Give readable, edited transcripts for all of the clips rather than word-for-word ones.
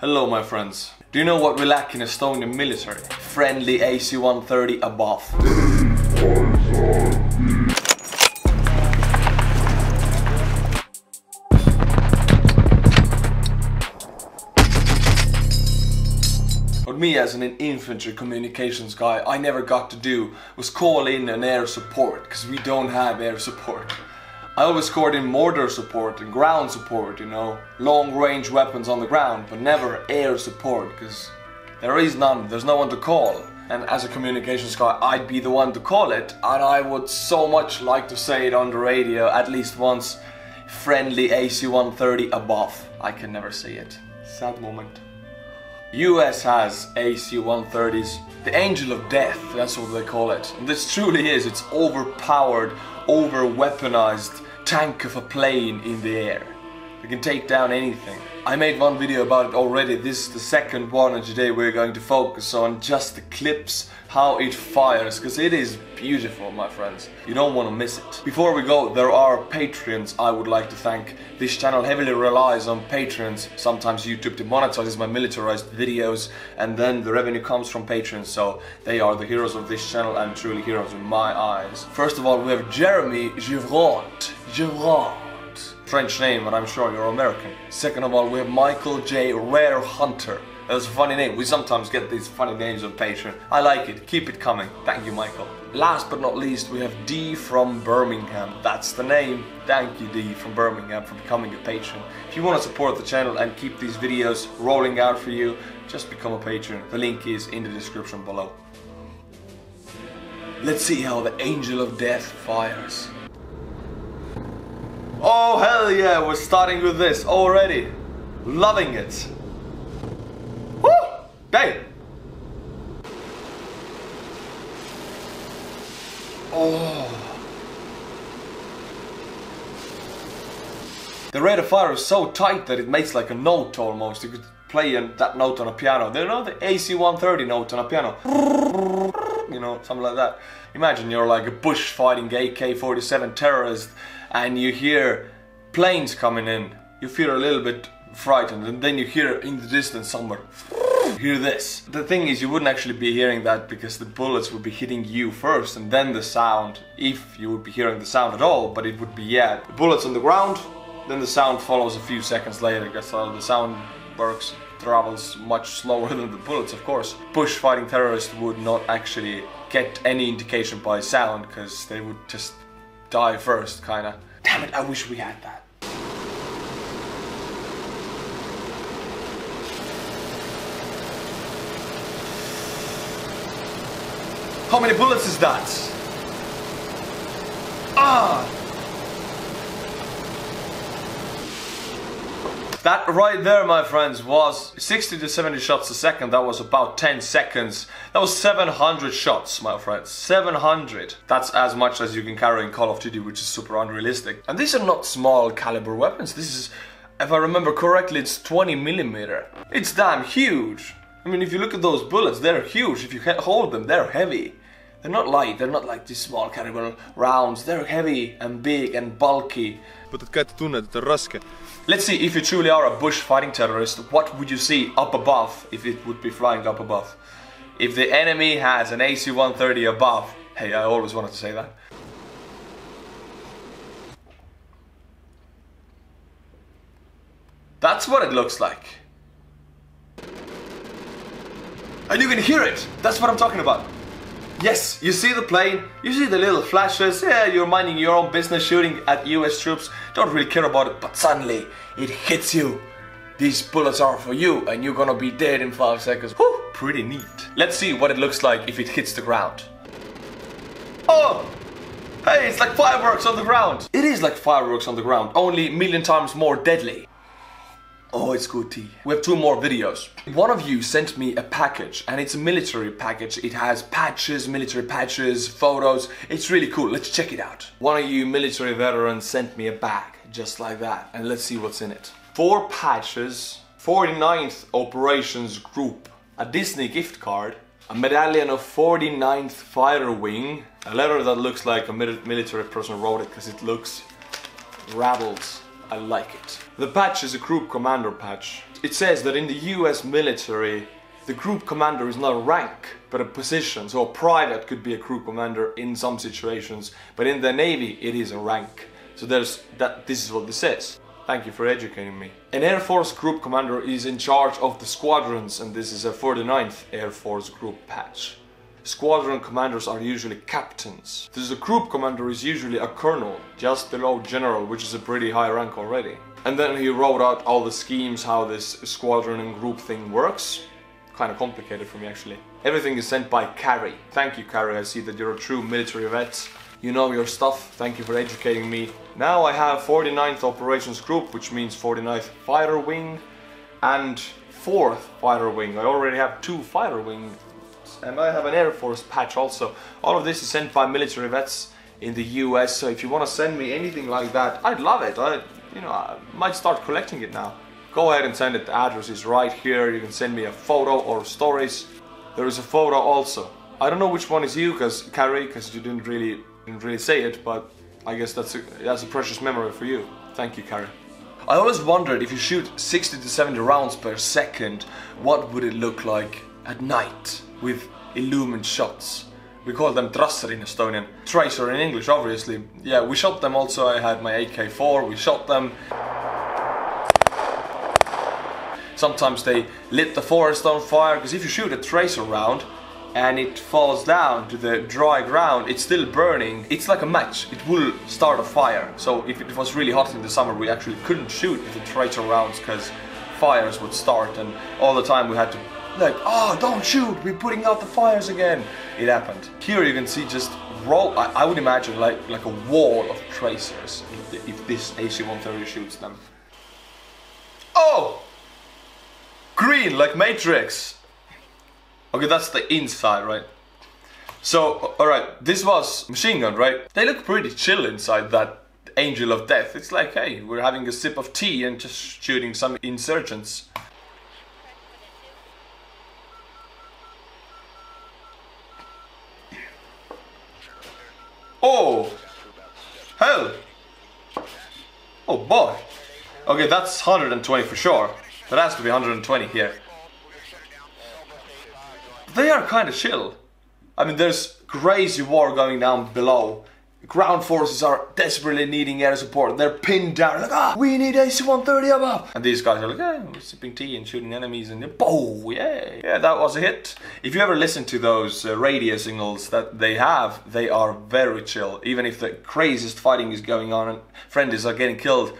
Hello my friends. Do you know what we lack in Estonian military? Friendly AC-130 above. What me as an infantry communications guy I never got to do was call in an air support, because we don't have air support. I always called in mortar support and ground support, you know, long-range weapons on the ground, but never air support, because there is none, there's no one to call. And as a communications guy, I'd be the one to call it, and I would so much like to say it on the radio at least once, friendly AC-130 above. I can never say it. Sad moment. US has AC-130s, the Angel of Death, that's what they call it. And this truly is, it's overpowered, over-weaponized tank of a plane in the air. They can take down anything. I made one video about it already, this is the second one, and today we're going to focus on just the clips, how it fires, because it is beautiful, my friends. You don't want to miss it. Before we go, there are Patreons I would like to thank. This channel heavily relies on Patreons. Sometimes YouTube demonetizes my militarized videos, and then the revenue comes from Patreons, so they are the heroes of this channel and truly heroes in my eyes. First of all, we have Jeremy Gevrant. French name, but I'm sure you're American. Second of all, we have Michael J. Rare Hunter. That's a funny name. We sometimes get these funny names on Patreon. I like it. Keep it coming. Thank you, Michael. Last but not least, we have D from Birmingham. That's the name. Thank you, D from Birmingham, for becoming a patron. If you want to support the channel and keep these videos rolling out for you, just become a patron. The link is in the description below. Let's see how the Angel of Death fires. Oh hell yeah, we're starting with this already. Loving it. Woo! Hey! Oh. The rate of fire is so tight that it makes like a note almost. You could play that note on a piano. You know the AC-130 note on a piano. You know, something like that. Imagine you're like a bush fighting AK-47 terrorist and you hear planes coming in. You feel a little bit frightened, and then you hear in the distance somewhere, you hear this. The thing is, you wouldn't actually be hearing that because the bullets would be hitting you first and then the sound, if you would be hearing the sound at all, but it would be, yeah, the bullets on the ground, then the sound follows a few seconds later, because the sound works. Travels much slower than the bullets, of course. Bush fighting terrorists would not actually get any indication by sound, because they would just die first, kinda. Damn it, I wish we had that. How many bullets is that? Ah! That right there, my friends, was 60 to 70 shots a second. That was about 10 seconds. That was 700 shots, my friends. 700. That's as much as you can carry in Call of Duty, which is super unrealistic. And these are not small caliber weapons. This is, if I remember correctly, it's 20mm. It's damn huge. I mean, if you look at those bullets, they're huge. If you hold them, they're heavy. They're not light. They're not like these small caliber rounds. They're heavy and big and bulky. Let's see, if you truly are a bush fighting terrorist, what would you see up above if it would be flying up above? If the enemy has an AC-130 above. Hey, I always wanted to say that. That's what it looks like. And you can hear it! That's what I'm talking about. Yes, you see the plane, you see the little flashes, yeah, you're minding your own business shooting at US troops, don't really care about it, but suddenly it hits you. These bullets are for you and you're gonna be dead in 5 seconds. Whew, pretty neat. Let's see what it looks like if it hits the ground. Oh! Hey, it's like fireworks on the ground. It is like fireworks on the ground, only a million times more deadly. Oh, it's good tea. We have two more videos. One of you sent me a package, and it's a military package. It has patches, military patches, photos. It's really cool. Let's check it out. One of you military veterans sent me a bag, just like that. And let's see what's in it. 4 patches, 49th Operations Group, a Disney gift card, a medallion of 49th Fighter Wing, a letter that looks like a military person wrote it because it looks raveled. I like it. The patch is a group commander patch. it says that in the US military, the group commander is not a rank, but a position. So a private could be a group commander in some situations, but in the Navy it is a rank. So there's that. This is what this says. Thank you for educating me. An Air Force group commander is in charge of the squadrons, and this is a 49th Air Force group patch. Squadron commanders are usually captains. This is a group commander is usually a colonel, just below general, which is a pretty high rank already. And then he wrote out all the schemes, how this squadron and group thing works. Kind of complicated for me, actually. Everything is sent by Carrie. Thank you, Carrie. I see that you're a true military vet. You know your stuff. Thank you for educating me. Now I have 49th Operations Group, which means 49th Fighter Wing and 4th Fighter Wing. I already have 2 Fighter Wings, and I have an Air Force patch also. All of this is sent by military vets in the US, so if you want to send me anything like that, I'd love it. I might start collecting it now. Go ahead and send it. The address is right here. You can send me a photo or stories. There is a photo also. I don't know which one is you, Carrie, because you didn't really say it, but I guess that's a precious memory for you. Thank you, Carrie. I always wondered, if you shoot 60 to 70 rounds per second, what would it look like at night with illumined shots? We call them tracer in Estonian, tracer in English, obviously. Yeah, we shot them also. I had my AK-4, we shot them. Sometimes they lit the forest on fire, because if you shoot a tracer round, and it falls down to the dry ground, it's still burning. It's like a match, it will start a fire. So if it was really hot in the summer, we actually couldn't shoot with the tracer rounds because fires would start, and all the time we had to like, oh, don't shoot, we're putting out the fires again. It happened. Here you can see just roll, I would imagine like a wall of tracers if this AC-130 shoots them. Oh! Green, like Matrix. Okay, that's the inside, right? So, alright, this was machine gun, right? They look pretty chill inside that angel of death. It's like, hey, we're having a sip of tea and just shooting some insurgents. Oh! Hell! Oh boy! Okay, that's 120 for sure. That has to be 120 here. They are kind of chill. I mean, there's crazy war going down below. Ground forces are desperately needing air support. They're pinned down, like, ah, we need AC-130 above. And these guys are like, yeah, we're sipping tea and shooting enemies and boom, yeah. Yeah, that was a hit. If you ever listen to those radio signals that they have, they are very chill. Even if the craziest fighting is going on and friendlies are getting killed,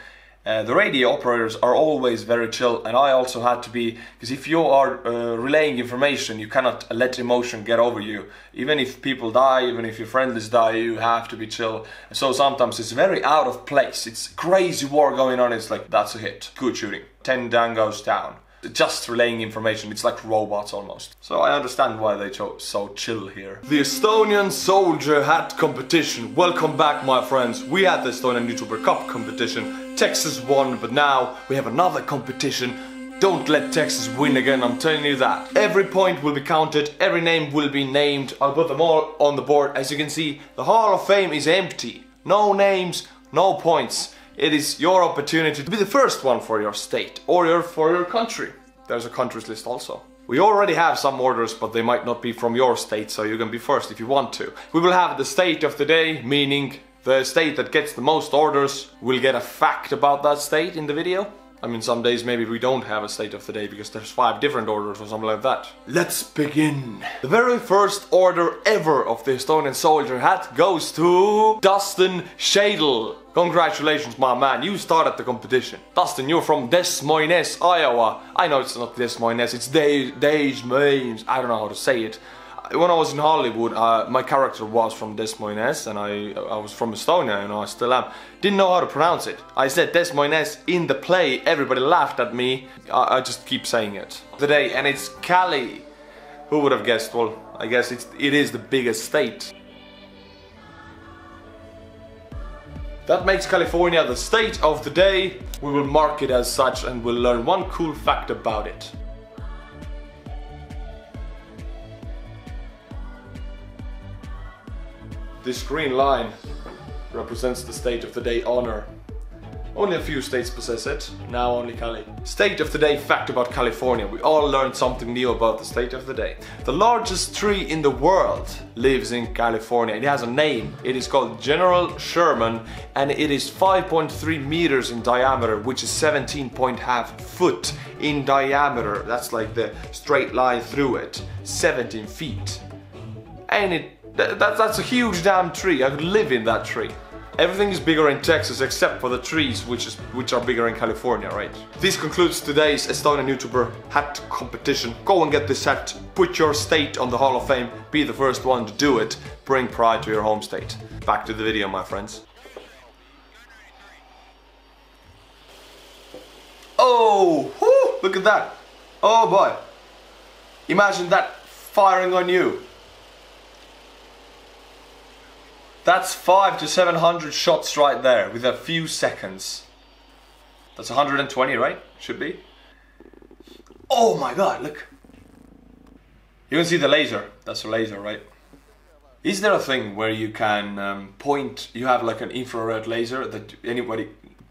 the radio operators are always very chill, and I also had to be, because if you are relaying information, you cannot let emotion get over you. Even if people die, even if your friendlies die, you have to be chill. So sometimes it's very out of place. It's crazy war going on. It's like, that's a hit. Good shooting. 10 dangos down. Just relaying information. It's like robots almost. So I understand why they chose so chill here. The Estonian soldier hat competition. Welcome back, my friends. We had the Estonian YouTuber Cup competition. Texas won, but now we have another competition. Don't let Texas win again, I'm telling you that. Every point will be counted, every name will be named. I'll put them all on the board. As you can see, the Hall of Fame is empty. No names, no points. It is your opportunity to be the first one for your state or for your country. There's a countries list also. We already have some orders, but they might not be from your state, so you can be first if you want to. We will have the state of the day, meaning the state that gets the most orders will get a fact about that state in the video. I mean, some days maybe we don't have a state of the day because there's 5 different orders or something like that. Let's begin. The very first order ever of the Estonian soldier hat goes to Dustin Shadel. Congratulations, my man, you started the competition. Dustin, you're from Des Moines, Iowa. I know it's not Des Moines, it's Des Moines. I don't know how to say it. When I was in Hollywood, my character was from Des Moines, and I was from Estonia, you know, I still am. Didn't know how to pronounce it. I said Des Moines in the play, everybody laughed at me. I just keep saying it today, and it's Cali. Who would have guessed? Well, I guess it is the biggest state. That makes California the state of the day. We will mark it as such, and we'll learn one cool fact about it. This green line represents the state of the day honor. Only a few states possess it, now only Cali. State of the day fact about California. We all learned something new about the state of the day. The largest tree in the world lives in California. It has a name. It is called General Sherman, and it is 5.3 meters in diameter, which is 17.5 feet in diameter. That's like the straight line through it, 17 feet. And that's a huge damn tree. I could live in that tree. Everything is bigger in Texas except for the trees, which are bigger in California, right? This concludes today's Estonian YouTuber hat competition. Go and get this hat, put your state on the Hall of Fame, be the first one to do it, bring pride to your home state. Back to the video, my friends. Oh, whoo, look at that. Oh boy. Imagine that firing on you. That's 500 to 700 shots right there, with a few seconds. That's 120, right? Should be. Oh my god, look. You can see the laser. That's a laser, right? Is there a thing where you can point, you have like an infrared laser that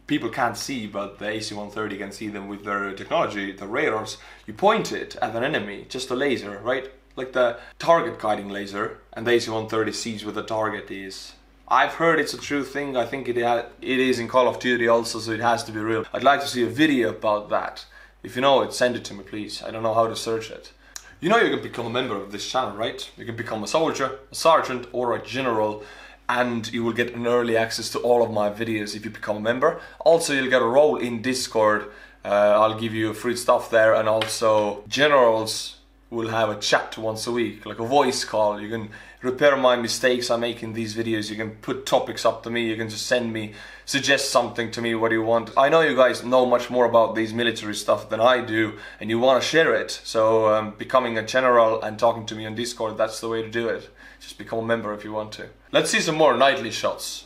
people can't see, but the AC-130 can see them with their technology, the radars. You point it at an enemy, just a laser, right? Like the target guiding laser, and the AC-130 sees where the target is. I've heard it's a true thing. I think it is in Call of Duty also, so it has to be real. I'd like to see a video about that. If you know it, send it to me, please. I don't know how to search it. You know you can become a member of this channel, right? You can become a soldier, a sergeant, or a general, and you will get an early access to all of my videos if you become a member. Also, you'll get a role in Discord. I'll give you free stuff there, and also generals will have a chat once a week, like a voice call. You can repair my mistakes I make in these videos. You can put topics up to me. You can just send me, suggest something to me, what do you want. I know you guys know much more about these military stuff than I do, and you want to share it. So becoming a general and talking to me on Discord, that's the way to do it. Just become a member if you want to. Let's see some more nightly shots.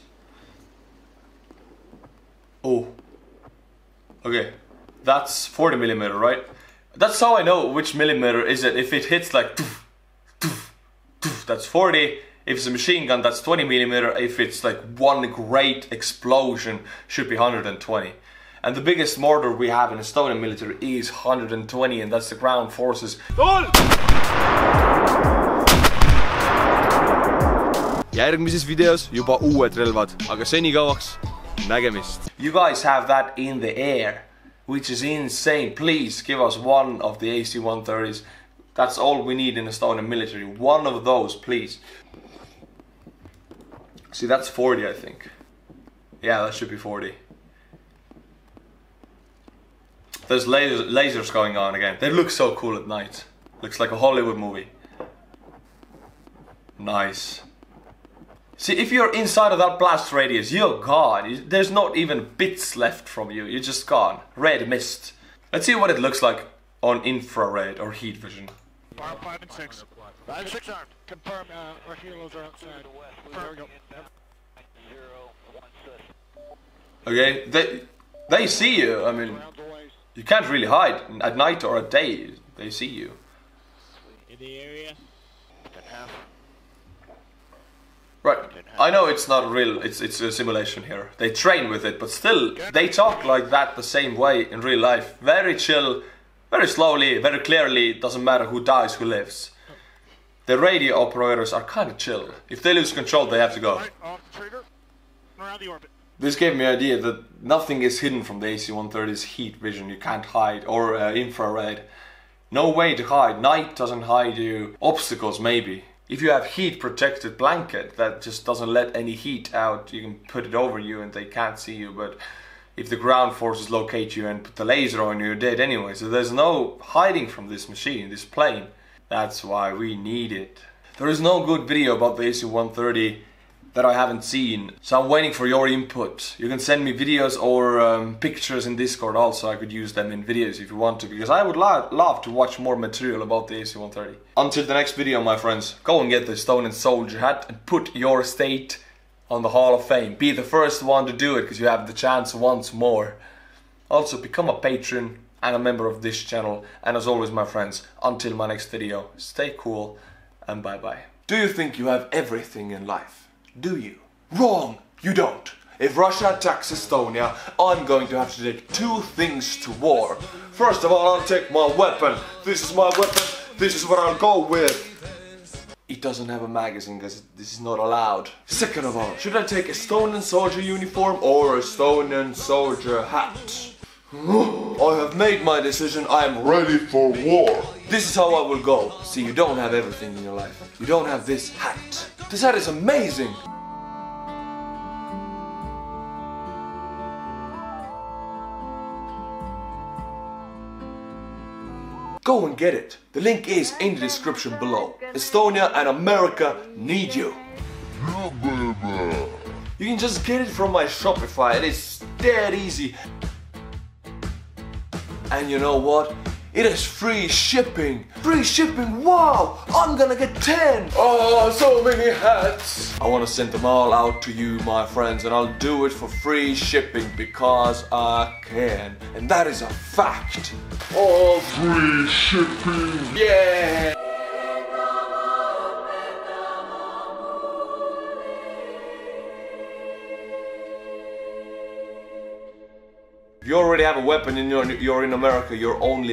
Oh, okay, that's 40mm, right? That's how I know which millimeter is it. If it hits like toof, toof, toof, that's 40. If it's a machine gun, that's 20mm. If it's like one great explosion, should be 120. And the biggest mortar we have in Estonian military is 120, and that's the ground forces. Järgmises videos juba uued relvad, aga senikauaks nägemist. You guys have that in the air, which is insane. Please give us one of the AC-130s. That's all we need in Estonian military. One of those, please. See, that's 40, I think. Yeah, that should be 40. There's lasers going on again. They look so cool at night. Looks like a Hollywood movie. Nice. See, if you're inside of that blast radius, you're gone. There's not even bits left from you. You're just gone. Red mist. Let's see what it looks like on infrared or heat vision. Fire 5 and 6. 5 and 6 armed. Confirm our helos are outside. There we go. Okay, they see you. I mean, you can't really hide at night or at day. They see you. In the area. Right, I know it's not real, it's a simulation here. They train with it, but still, they talk like that the same way in real life. Very chill, very slowly, very clearly, it doesn't matter who dies, who lives. The radio operators are kind of chill. If they lose control, they have to go. This gave me the idea that nothing is hidden from the AC-130's heat vision. You can't hide, or infrared. No way to hide, night doesn't hide you, obstacles maybe. If you have heat protected blanket that just doesn't let any heat out, you can put it over you and they can't see you, but if the ground forces locate you and put the laser on you, you're dead anyway. So there's no hiding from this machine, this plane. That's why we need it. There is no good video about the AC-130 that I haven't seen, so I'm waiting for your input. You can send me videos or pictures in Discord also. I could use them in videos if you want to, because I would love to watch more material about the AC-130. Until the next video, my friends, go and get the Estonian soldier hat and put your state on the Hall of Fame. Be the first one to do it, because you have the chance once more. Also, become a patron and a member of this channel. And as always, my friends, until my next video, stay cool and bye-bye. Do you think you have everything in life? Do you? Wrong! You don't! If Russia attacks Estonia, I'm going to have to take two things to war. First of all, I'll take my weapon. This is my weapon. This is what I'll go with. It doesn't have a magazine, because this is not allowed. Second of all, should I take Estonian soldier uniform or Estonian soldier hat? I have made my decision, I am ready for war. This is how I will go. See, you don't have everything in your life. You don't have this hat. This hat is amazing! Go and get it. The link is in the description below. Estonia and America need you. Yeah, baby. You can just get it from my Shopify. It is dead easy. And you know what? It is free shipping. Free shipping, wow! I'm gonna get 10. Oh, so many hats. I wanna send them all out to you, my friends, and I'll do it for free shipping because I can. And that is a fact. All free shipping. Yeah. If you already have a weapon and you're in America, you're only